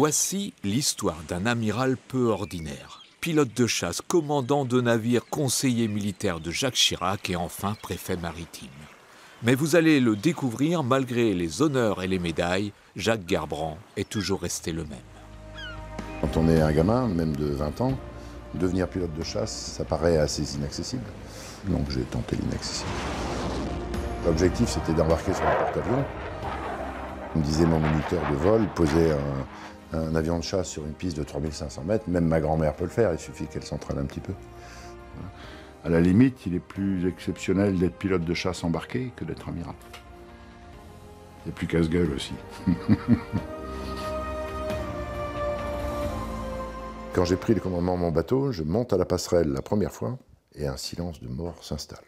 Voici l'histoire d'un amiral peu ordinaire, pilote de chasse, commandant de navire, conseiller militaire de Jacques Chirac et enfin préfet maritime. Mais vous allez le découvrir, malgré les honneurs et les médailles, Jacques Gheerbrant est toujours resté le même. Quand on est un gamin, même de 20 ans, devenir pilote de chasse, ça paraît assez inaccessible. Donc j'ai tenté l'inaccessible. L'objectif, c'était d'embarquer sur un porte-avions. On me disait, mon moniteur de vol, posait un avion de chasse sur une piste de 3500 mètres, même ma grand-mère peut le faire, il suffit qu'elle s'entraîne un petit peu. À la limite, il est plus exceptionnel d'être pilote de chasse embarqué que d'être amiral. Et plus casse-gueule aussi. Quand j'ai pris le commandement de mon bateau, je monte à la passerelle la première fois et un silence de mort s'installe.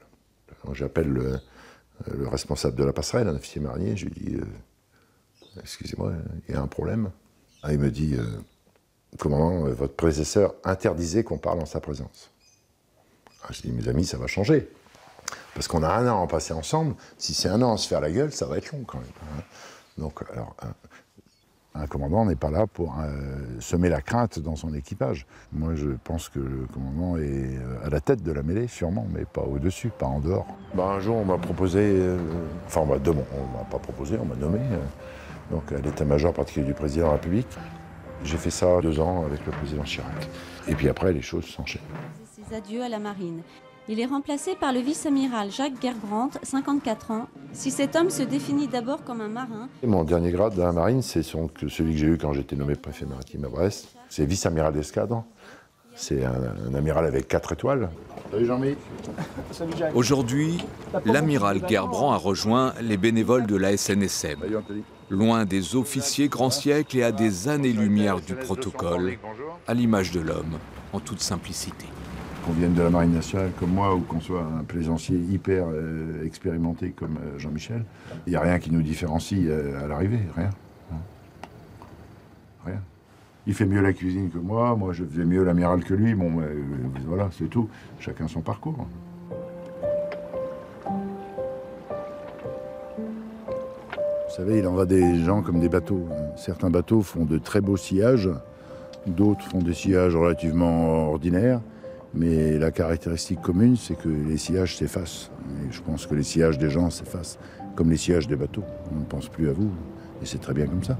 J'appelle le responsable de la passerelle, un officier marinier, je lui dis « Excusez-moi, il y a un problème ?» Ah, il me dit, commandant, votre prédécesseur interdisait qu'on parle en sa présence. Ah, je dis, mes amis, ça va changer. Parce qu'on a un an à en passer ensemble, si c'est un an à se faire la gueule, ça va être long quand même. Hein. Donc, alors, un commandant n'est pas là pour semer la crainte dans son équipage. Moi, je pense que le commandant est à la tête de la mêlée, sûrement, mais pas au-dessus, pas en dehors. Ben, un jour, on m'a proposé, enfin, on m'a pas proposé, on m'a nommé. Donc à l'état-major particulier du président de la République. J'ai fait ça 2 ans avec le président Chirac. Et puis après, les choses s'enchaînent. Ses adieux à la marine. Il est remplacé par le vice-amiral Jacques Gheerbrant, 54 ans. Si cet homme se définit d'abord comme un marin... Mon dernier grade dans la marine, c'est celui que j'ai eu quand j'étais nommé préfet maritime à Brest. C'est vice-amiral d'escadre. C'est un amiral avec 4 étoiles. Salut Jean-Mi. Aujourd'hui, l'amiral Gheerbrant a rejoint les bénévoles de la SNSM. Loin des officiers grand siècle et à des années-lumière du protocole, à l'image de l'homme, en toute simplicité. Qu'on vienne de la Marine nationale comme moi ou qu'on soit un plaisancier hyper expérimenté comme Jean-Michel, il n'y a rien qui nous différencie à l'arrivée, rien. Rien. Il fait mieux la cuisine que moi, moi je fais mieux l'amiral que lui, bon voilà, c'est tout, chacun son parcours. Vous savez, il en va des gens comme des bateaux. Certains bateaux font de très beaux sillages, d'autres font des sillages relativement ordinaires, mais la caractéristique commune, c'est que les sillages s'effacent. Et je pense que les sillages des gens s'effacent, comme les sillages des bateaux. On ne pense plus à vous, et c'est très bien comme ça.